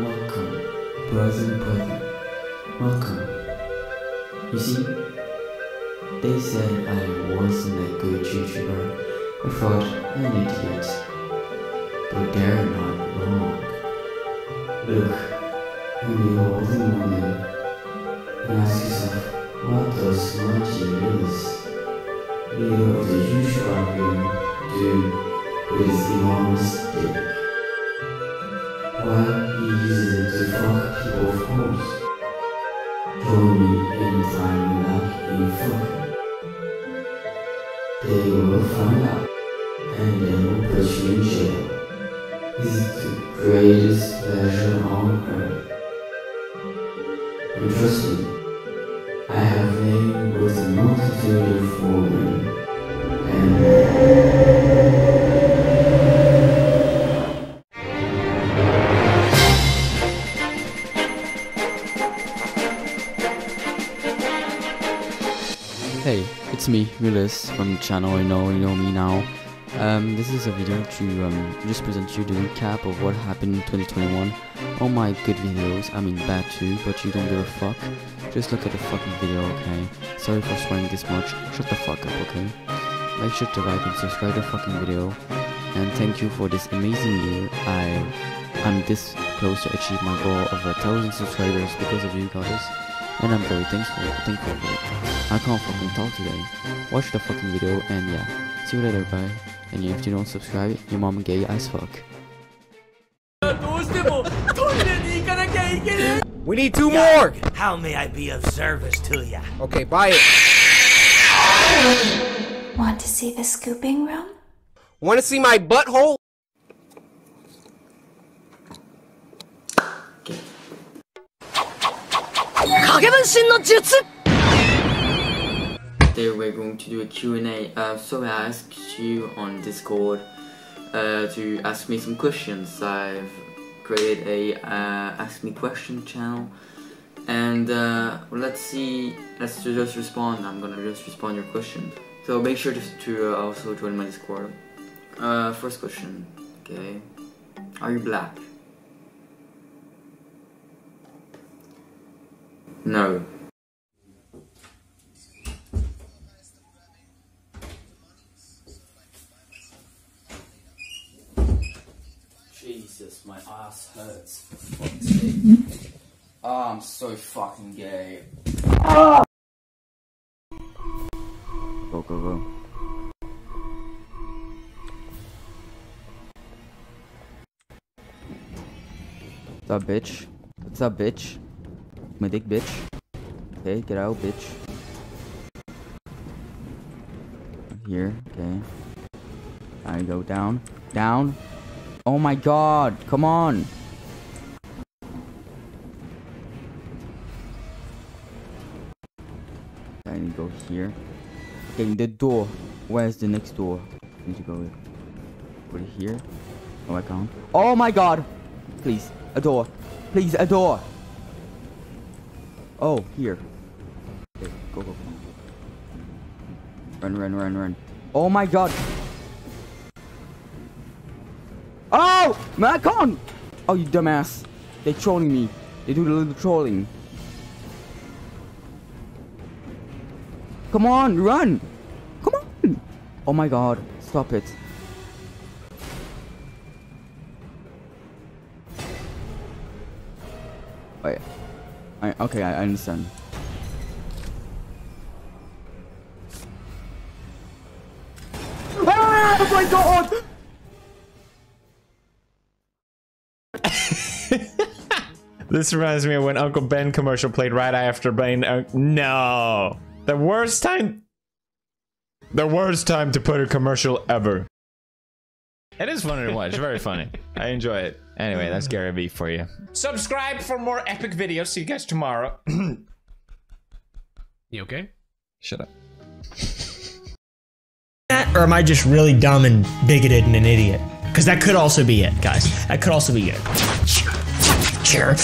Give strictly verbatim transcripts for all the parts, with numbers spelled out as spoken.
Welcome, brother, brother. Welcome. You see, they said I wasn't a good YouTuber. I thought an idiot. But they're not wrong. Look, when you're holding on and ask yourself, what does smudgy means? You're the usual argument to with enormous dick. Why he uses it to fuck people of course? Show me any time without being fucked. They will find out, and they will put you in jail. This is the greatest pleasure on earth. And trust me, I have lain with a multitude of women, and hey, it's me, Willis, from the channel You Know, You Know Me Now. Um, this is a video to um, just present you the recap of what happened in twenty twenty-one. All my good videos, I mean bad too, but you don't give a fuck. Just look at the fucking video, okay? Sorry for swearing this much, shut the fuck up, okay? Make sure to like and subscribe to the fucking video. And thank you for this amazing year. I, I'm this close to achieve my goal of a thousand subscribers because of you guys. And I'm very thankful, thankful for it. I can't fucking talk today. Watch the fucking video and yeah, see you later, bye. And if you don't subscribe, your mom gay as fuck. We need two more! How may I be of service to ya? Okay, bye it. Want to see the scooping room? Want to see my butthole? Today we're going to do a Q and A, uh, so I asked you on Discord uh, to ask me some questions. I've created a uh, Ask Me Question channel, and uh, let's see, let's just respond. I'm gonna just respond your question. So make sure to, to uh, also join my Discord. Uh, first question, okay, are you black? No. Jesus, my ass hurts. For fuck's sake. Oh, I'm so fucking gay. Ah! Go, go, go. What's up, bitch? What's up, bitch? My dick, bitch. Okay, get out, bitch. Here, okay. I go down. Down. Oh my god, come on. I need to go here. Okay, the door. Where's the next door? I need to go. Put it here. Oh, I can't. Oh my god. Please, a door. Please, a door. Oh, here. Okay, go, go, go. Run, run, run, run. Oh my god! Oh! Man, I can't! Oh, you dumbass. They're trolling me. They do the little trolling. Come on, run! Come on! Oh my god, stop it. Wait. I, okay, I understand. Ah, oh my god! This reminds me of when Uncle Ben commercial played right after Ben. Uh, no! The worst time... The worst time to put a commercial ever. It is funny to watch, very funny. I enjoy it. Anyway, that's Gary V for you. Subscribe for more epic videos. See you guys tomorrow. You okay? Shut up. Or am I just really dumb and bigoted and an idiot? Because that could also be it, guys. That could also be it. Sure.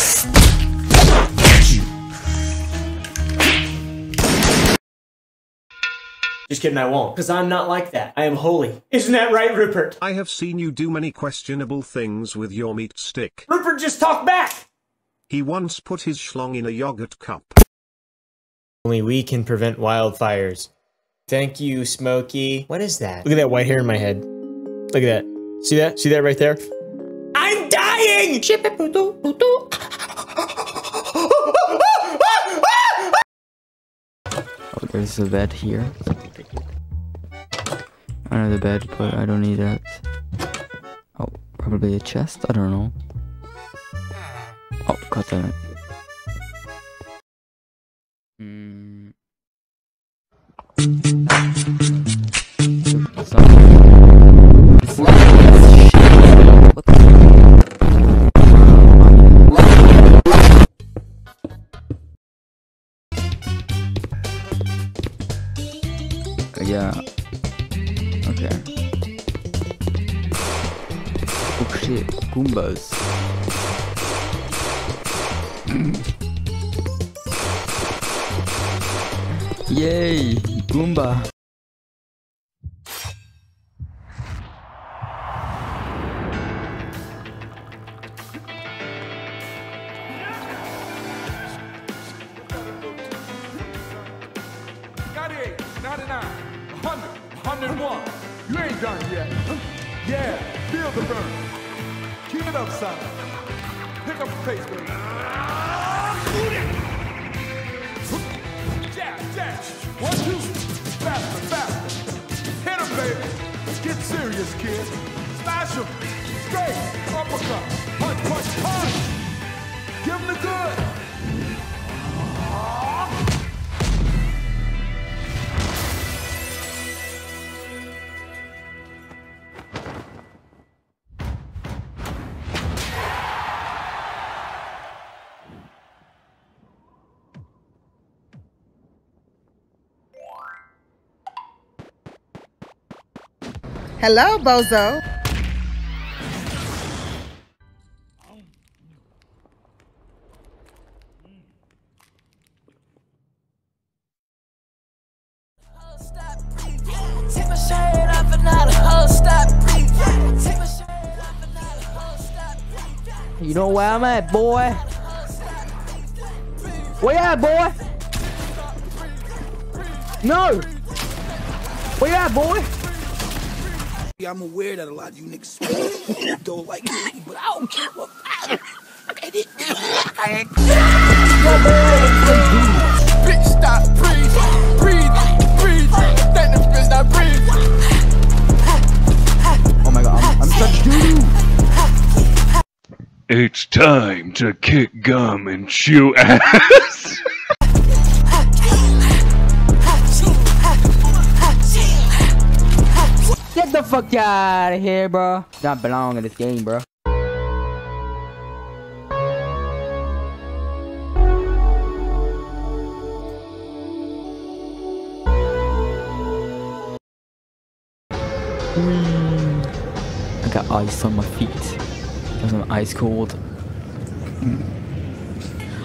Just kidding, I won't, because I'm not like that. I am holy. Isn't that right, Rupert? I have seen you do many questionable things with your meat stick. Rupert, just talk back! He once put his schlong in a yogurt cup. Only we can prevent wildfires. Thank you, Smokey. What is that? Look at that white hair in my head. Look at that. See that? See that right there? I'm dying! Oh, there's a bed here. I know the bed, but I don't need that. Oh, probably a chest? I don't know. Oh, god damn it. Hmm. What the fuck? Yeah. Okay. Oh shit, Goombas. Yay, Goomba. ninety-nine, one hundred, one oh one. You ain't done yet. Yeah, feel the burn. Keep it up, son. Pick up the pace, baby. Jab, jab. One, two. Faster, faster. Hit him, baby. Get serious, kid. Smash him. Straight. Uppercut. Punch, punch, punch. Give him the good. Aww. Hello, bozo. You know where I'm at, boy? Where you at, boy? No! Where you at, boy? I'm aware that a lot of you niggas don't like me, but I don't care what I can't hit you. Bitch, stop, breathe, breathe, breathe. That bitch, stop, breathe. Oh my god, I'm, I'm such dude. It's time to kick gum and chew ass. Get the fuck out of here, bro. Don't belong in this game, bro. I got ice on my feet. There's some ice cold.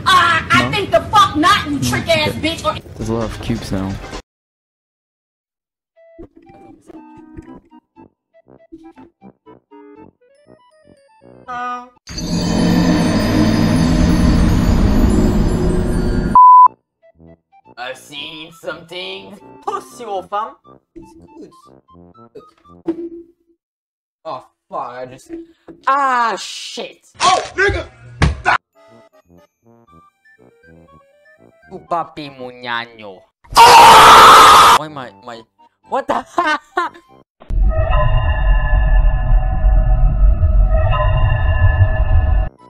Ah, uh, no? I think the fuck not, you no, trick ass okay. bitch. Or there's a lot of cubes now. Uh. I've seen something possible, fam. It's good. Oh fuck! I just ah shit. Oh nigga. Tu papi muñaño. Why my my what the?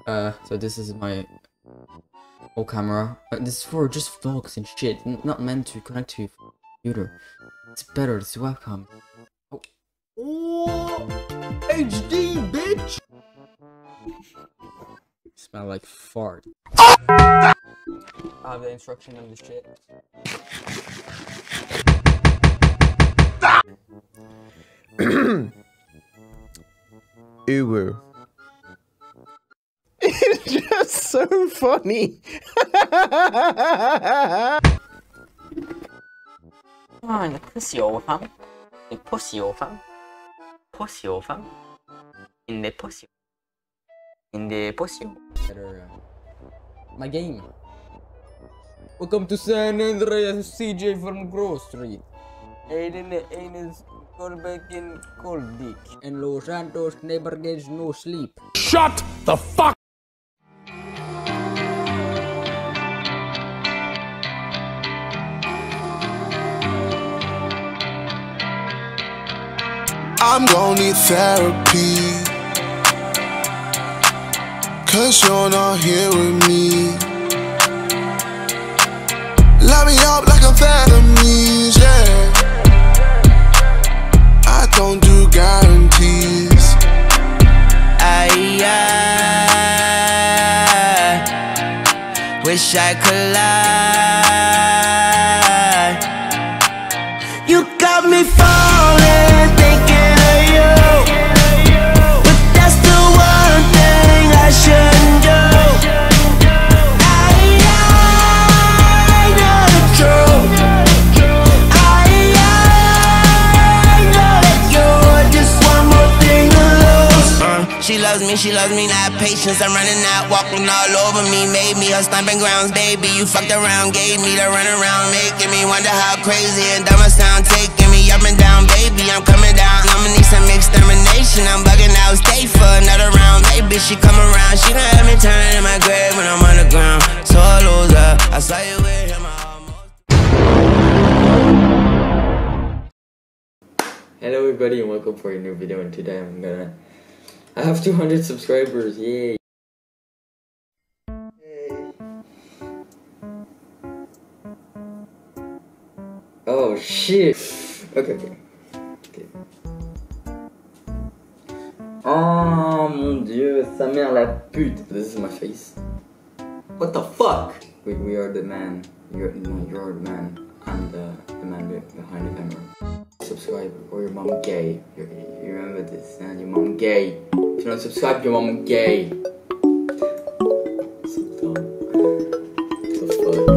Uh, so this is my old camera. Uh, this is for just vlogs and shit. N not meant to connect to your computer. It's better, it's webcam. Oh. Oh, H D, bitch! Smell like fart. I have the instruction on this shit. Uwu. It's just so funny. fine, the pussy old fam. The pussy old fam. Pussy old fam. In the pussy. In the pussy. Better, uh, my game. Welcome to San Andreas, C J from Grove Street. Aiden Aiden Colbeck in Cold Dick. And Los Santos never gets no sleep. Shut the fuck! I'm gonna need therapy, cause you're not here with me. Light me up like I'm Vietnamese, yeah. I don't do guarantees. Aye, aye. Wish I could lie. You got me falling, thinking of you, but that's the one thing I shouldn't do. I, I know the truth. I, I know that you're just one more thing to lose. uh, She loves me, she loves me, not patience. I'm running out, walking all over me. Made me her stomping grounds, baby. You fucked around, gave me the runaround, making me wonder how crazy and dumb I sound. Taking me up and down, baby, I'm coming down. I'ma need some extermination. I'm bugging out, stay for another round. Maybe she come around, she done have me turning in my grave when I'm on the ground. So a loser, I saw you with him. Hello everybody and welcome for a new video, and today I'm gonna I have two hundred subscribers, yay! Oh shit! Okay, okay, okay. Oh mon dieu, sa mère la pute. This is my face. What the fuck? We, we are the man. You're, no, you're the man. I'm the, the man behind the camera. Subscribe or your mom gay. You, you remember this? Now your mom gay. If you don't subscribe, your mom gay. So dumb. What the fuck?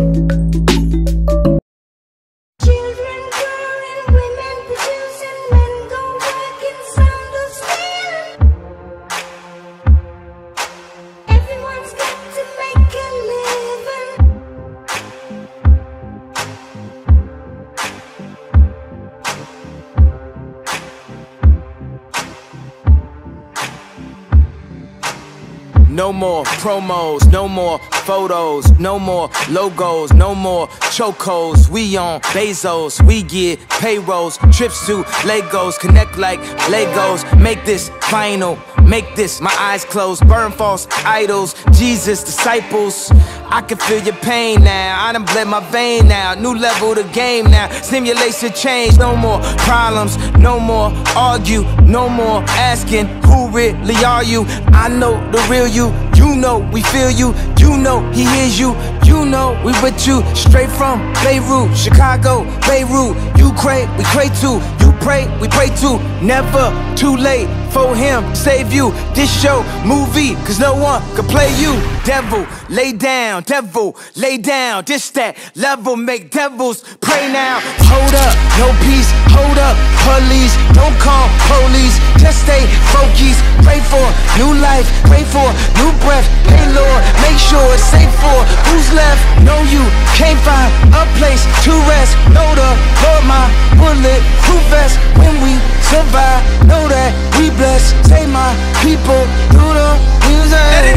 No more promos, no more photos, no more logos, no more chocos. We on Bezos, we get payrolls, trips to Legos, connect like Legos. Make this final, make this my eyes closed. Burn false idols, Jesus disciples. I can feel your pain now, I done bled my vein now. New level the game now, stimulation change. No more problems, no more argue, no more asking who really are you. I know the real you, you know we feel you. You know he hears you, you know we with you. Straight from Beirut, Chicago, Beirut. You pray, we pray too, you pray, we pray too. Never too late for him to save you. This show, movie, cause no one could play you. Devil, lay down. Devil, lay down, this that level, make devils pray now. Hold up, no peace, hold up, police, don't call police, just stay focused. Pray for new life, pray for new breath, hey Lord, make sure it's safe for who's left. No, you can't find a place to rest, know the Lord, my bullet, who vest, when we survive, know that we blessed. Say my people, do the music.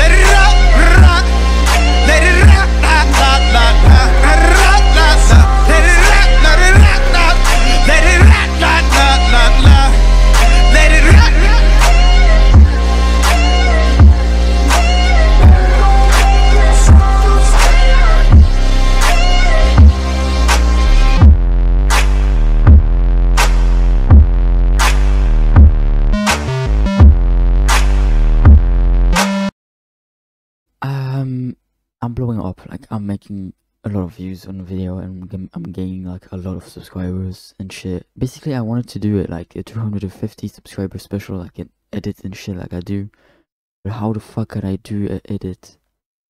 Let it rock, let it rock. Um, I'm blowing up, like I'm making a lot of views on the video and I'm gaining like a lot of subscribers and shit. Basically I wanted to do it like a two hundred fifty subscriber special, like an edit and shit like I do. But how the fuck could I do an edit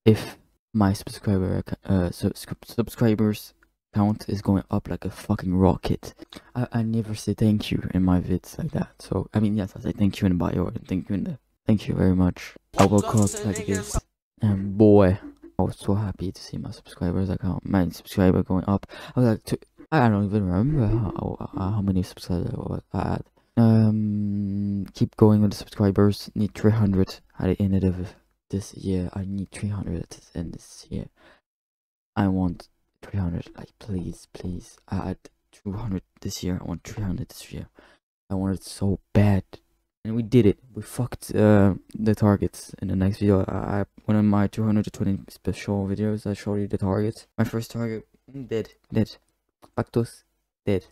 if my subscriber uh, subscri subscribers count is going up like a fucking rocket. I, I never say thank you in my vids like that. So I mean, yes, I say thank you in bio and thank you in the thank you very much. I woke up like this and boy, I was so happy to see my subscribers. Like how my subscriber going up. I was like, to, I don't even remember how how many subscribers I had. Um, keep going with the subscribers. Need three hundred at the end of this year. I need three hundred at the end of this year. I want three hundred. Like please, please. I had two hundred this year. I want three hundred this year. I want it so bad. And we did it. We fucked uh, the targets. In the next video, I, I one of my two hundred twenty special videos, I showed you the targets. My first target, dead, dead. Pactos, dead.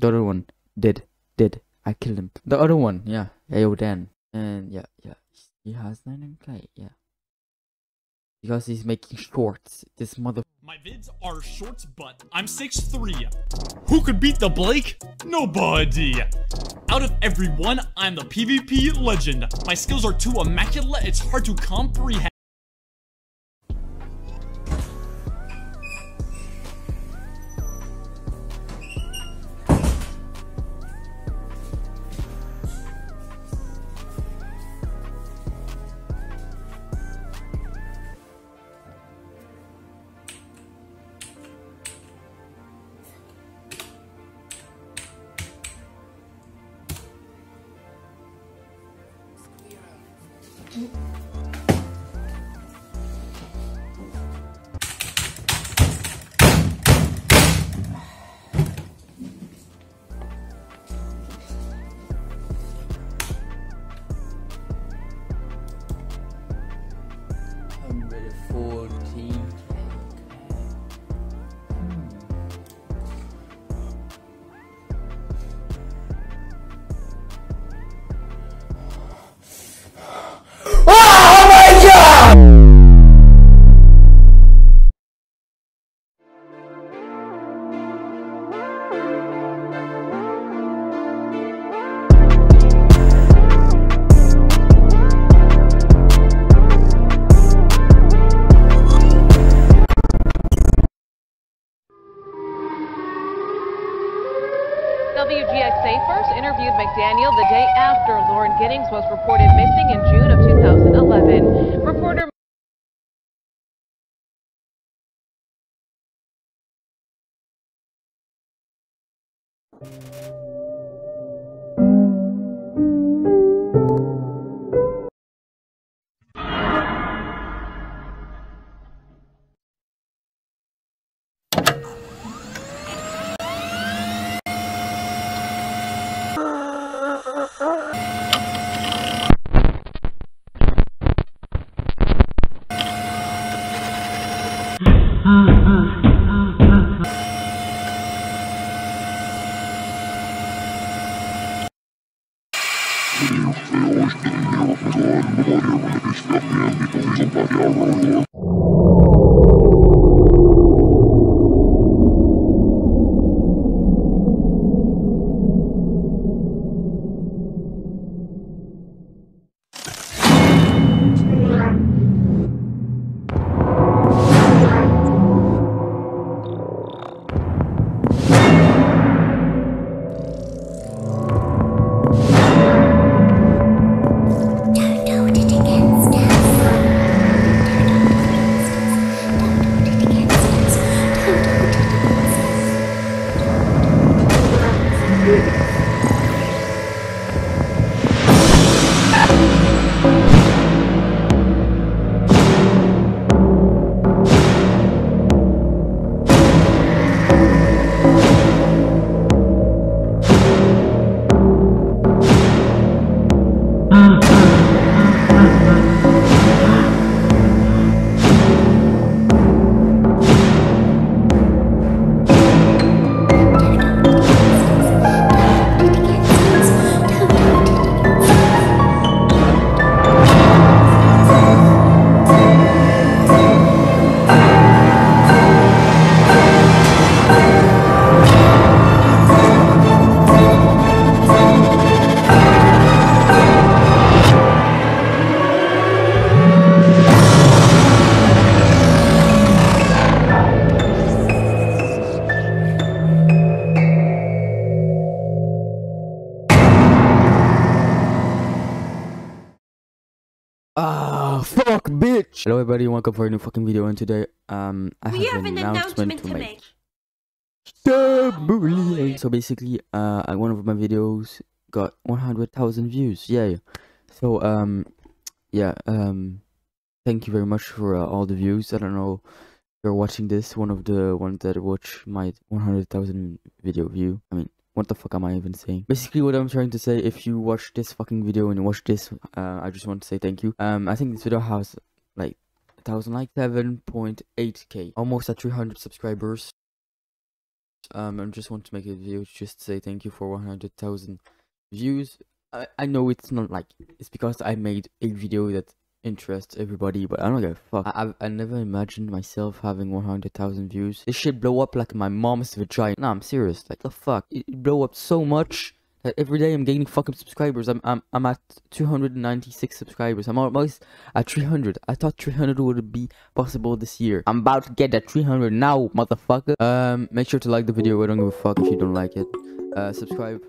The other one, dead, dead. I killed him. The other one, yeah, Aodan. And yeah, yeah, he has nine in play, yeah. Because he's making shorts. This mother. My vids are shorts, but I'm six three. Who could beat the Blake? Nobody. Out of everyone, I'm the PvP legend. My skills are too immaculate, it's hard to comprehend. W G X A first interviewed McDaniel the day after Lauren Giddings was reported missing in June of two thousand eleven. Reporter bitch. Hello everybody, welcome for a new fucking video, and today um I have, have an, an announcement, announcement to make. To make. So basically, uh, one of my videos got one hundred thousand views. Yay! So um, yeah um, thank you very much for uh, all the views. I don't know if you're watching this. One of the ones that watch my one hundred thousand video view. I mean. What the fuck am I even saying? Basically, what I'm trying to say, if you watch this fucking video and you watch this, uh, I just want to say thank you. Um, I think this video has like a thousand likes, seven point eight K, almost at three hundred subscribers. Um, I just want to make a video just to say thank you for one hundred thousand views. I, I know it's not like, it's because I made a video that interests everybody, but I don't give a fuck. I, I, I never imagined myself having one hundred thousand views. This shit blow up like my mom's vagina. Nah, I'm serious. Like the fuck, it blow up so much that every day I'm gaining fucking subscribers. I'm I'm I'm at two hundred ninety-six subscribers. I'm almost at three hundred. I thought three hundred would be possible this year. I'm about to get that three hundred now, motherfucker. Um, make sure to like the video. I don't give a fuck if you don't like it. Uh, subscribe.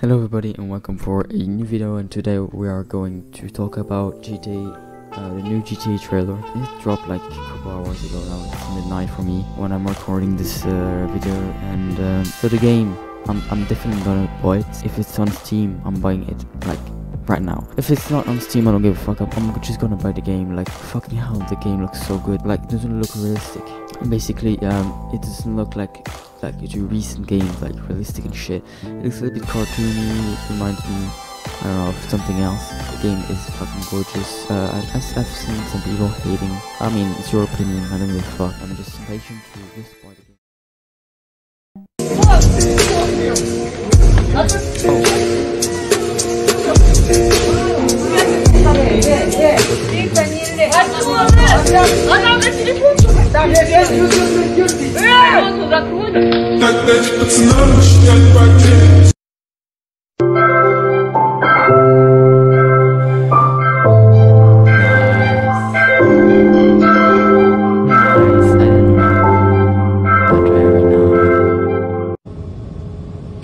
Hello everybody and welcome for a new video, and today we are going to talk about G T A, uh, the new G T A trailer. It dropped like a couple hours ago now. It's midnight for me when I'm recording this uh, video, and um, so the game, I'm, I'm definitely gonna buy it. If it's on Steam, I'm buying it like right now. If it's not on Steam, I don't give a fuck up. I'm just gonna buy the game. Like fucking hell, the game looks so good. Like it doesn't look realistic. Basically, um, it doesn't look like like you do recent games, like realistic and shit. It looks a little bit cartoony. It reminds me, I don't know, of something else. The game is fucking gorgeous. Uh, I, I've seen some people hating. I mean, it's your opinion. I don't give a fuck. I'm just patient to this point. That,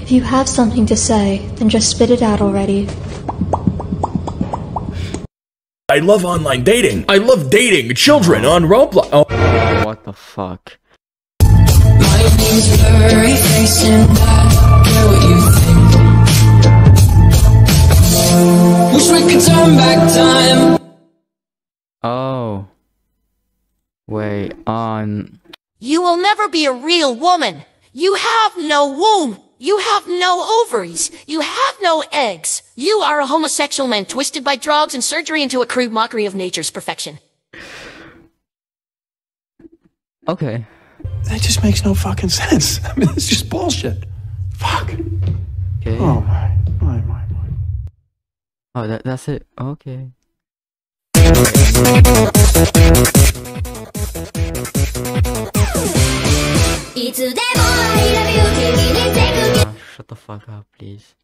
if you have something to say, then just spit it out already. I love online dating. I love dating children on Roblox. Oh. What the fuck? Wish we could turn back time. Oh. Wait, on. You will never be a real woman. You have no womb. You have no ovaries. You have no eggs. You are a homosexual man twisted by drugs and surgery into a crude mockery of nature's perfection. Okay. That just makes no fucking sense. I mean, it's just bullshit. Fuck. Okay. Oh my, my, my, my. Oh, that, that's it. Okay. Uh, shut the fuck up, please.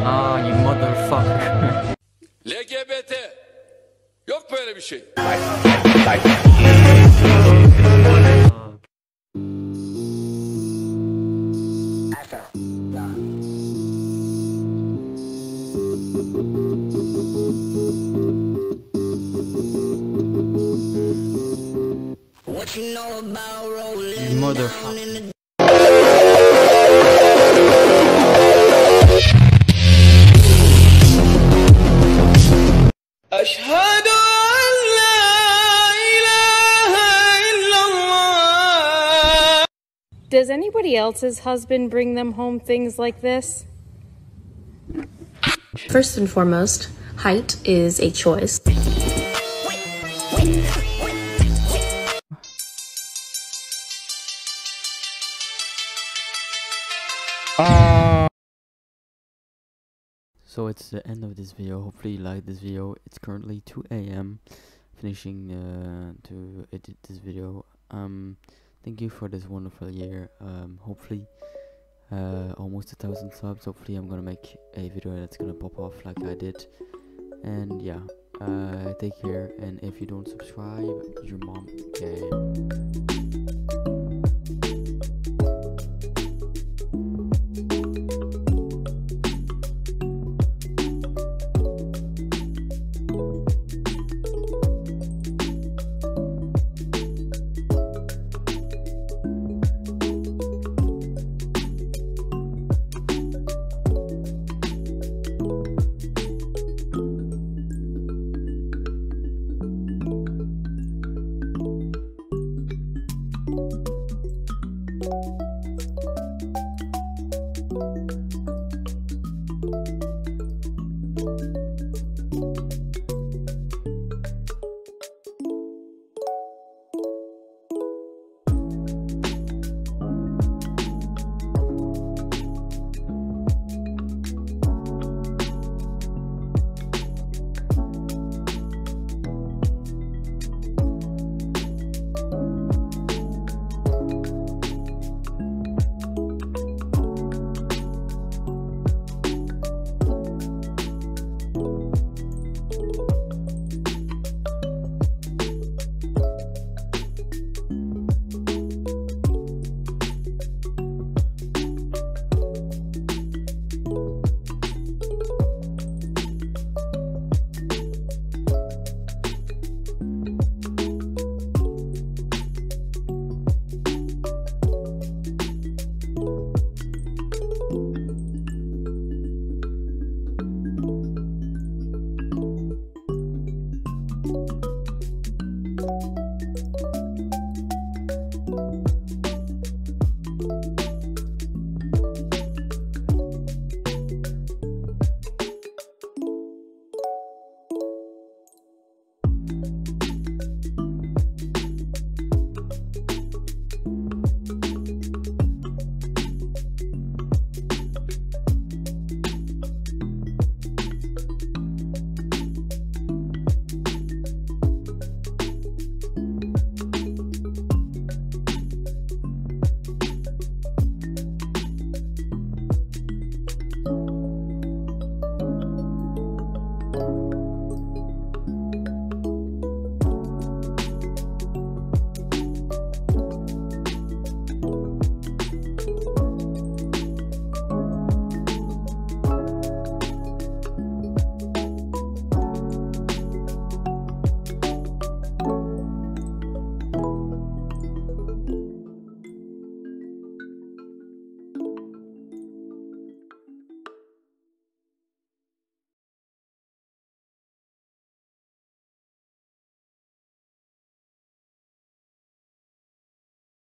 Ah, you motherfucker. L G B T. Yok böyle bir şey. Bye. Bye. What you know about rolling motherfucker. Does anybody else's husband bring them home things like this? First and foremost, height is a choice. Uh, so it's the end of this video. Hopefully you liked this video. It's currently two A M Finishing uh, to edit this video. Um. Thank you for this wonderful year. Um, hopefully, uh, almost a thousand subs. Hopefully, I'm gonna make a video that's gonna pop off like I did. And yeah, uh, take care. And if you don't subscribe, your mom gay. you.